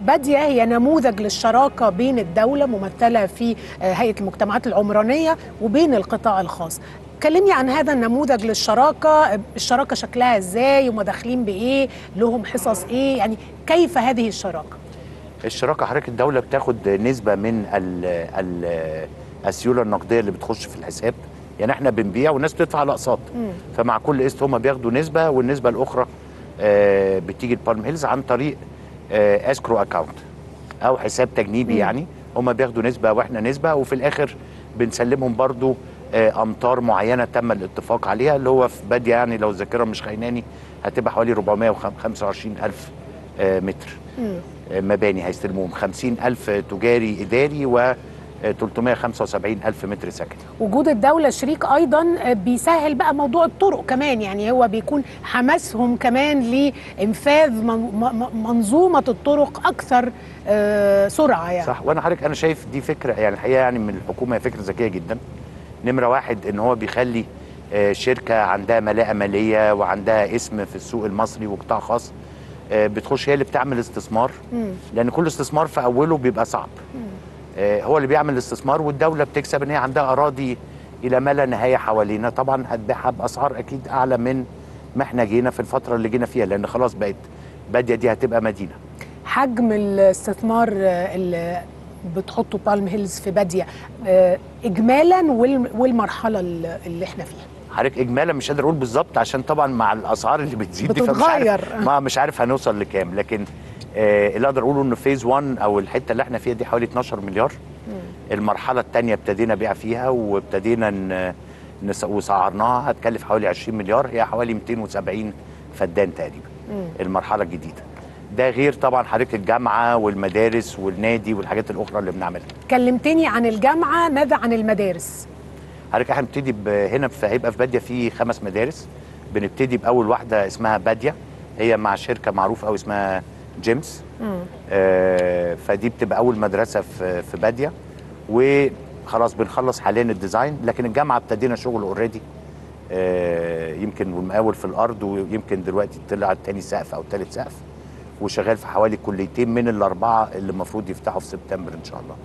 باديا هي نموذج للشراكة بين الدولة ممثلة في هيئة المجتمعات العمرانية وبين القطاع الخاص. كلمني عن هذا النموذج للشراكة، الشراكة شكلها ازاي وما داخلين بايه، لهم حصص ايه، يعني كيف هذه الشراكة؟ الشراكة حضرتك الدولة بتاخد نسبة من السيولة النقدية اللي بتخش في الحساب، يعني احنا بنبيع والناس بتدفع على اقساط، فمع كل قسط هم بياخدوا نسبة، والنسبة الأخرى بتيجي لبالم هيلز عن طريق اسكرو اكاونت او حساب تجنيبي، يعني هم بياخدوا نسبة واحنا نسبة، وفي الآخر بنسلمهم برضو امتار معينه تم الاتفاق عليها، اللي هو في بادية يعني لو الذاكره مش خايناني هتبقى حوالي 425,000 متر مباني هيستلموهم، 50,000 تجاري اداري و 375,000 متر سكني. وجود الدوله شريك ايضا بيسهل بقى موضوع الطرق كمان، يعني هو بيكون حماسهم كمان لانفاذ منظومه الطرق اكثر سرعه يعني. صح، وانا حضرتك انا شايف دي فكره يعني الحقيقه يعني من الحكومه فكره ذكيه جدا. نمرة واحد إن هو بيخلي شركة عندها ملاءة مالية وعندها اسم في السوق المصري وقطاع خاص بتخش هي اللي بتعمل استثمار، لأن كل استثمار في أوله بيبقى صعب، هو اللي بيعمل الاستثمار والدولة بتكسب إن هي عندها أراضي إلى ما لا نهاية حوالينا، طبعا هتبيعها بأسعار أكيد أعلى من ما إحنا جينا في الفترة اللي جينا فيها، لأن خلاص بقت بادية دي هتبقى مدينة. حجم الاستثمار اللي بتحطوا بالم هيلز في بادية اجمالا والمرحله اللي احنا فيها حضرتك؟ اجمالا مش قادر اقول بالظبط، عشان طبعا مع الاسعار اللي بتزيد بتتغير مش عارف هنوصل لكام، لكن اللي اقدر اقوله ان فيز 1 او الحته اللي احنا فيها دي حوالي 12 مليار. المرحله الثانيه ابتدينا بيع فيها وابتدينا وسعرناها، هتكلف حوالي 20 مليار، هي حوالي 270 فدان تقريبا. المرحله الجديده ده غير طبعا حضرتك الجامعه والمدارس والنادي والحاجات الاخرى اللي بنعملها. كلمتني عن الجامعه، ماذا عن المدارس؟ حضرتك احنا بنبتدي هنا هيبقى في بادية في 5 مدارس، بنبتدي باول واحده اسمها بادية، هي مع شركه معروفه قوي اسمها جيمس، فدي بتبقى اول مدرسه في بادية، وخلاص بنخلص حاليا الديزاين، لكن الجامعه ابتدينا شغل اوريدي، يمكن والمقاول في الارض، ويمكن دلوقتي طلع تاني سقف او تالت سقف، وشغال في حوالي 2 من ال4 اللي المفروض يفتحوا في سبتمبر إن شاء الله.